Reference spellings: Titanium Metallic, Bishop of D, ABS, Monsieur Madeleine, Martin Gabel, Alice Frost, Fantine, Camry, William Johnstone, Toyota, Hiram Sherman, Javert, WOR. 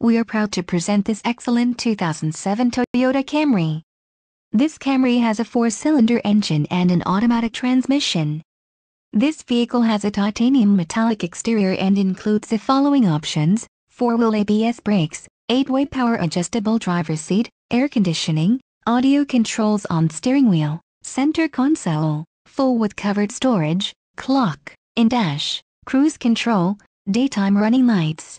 We are proud to present this excellent 2007 Toyota Camry. This Camry has a 4-cylinder engine and an automatic transmission. This vehicle has a titanium metallic exterior and includes the following options: 4-wheel ABS brakes, 8-way power adjustable driver's seat, air conditioning, audio controls on steering wheel, center console, full with covered storage, clock, in-dash, cruise control, daytime running lights.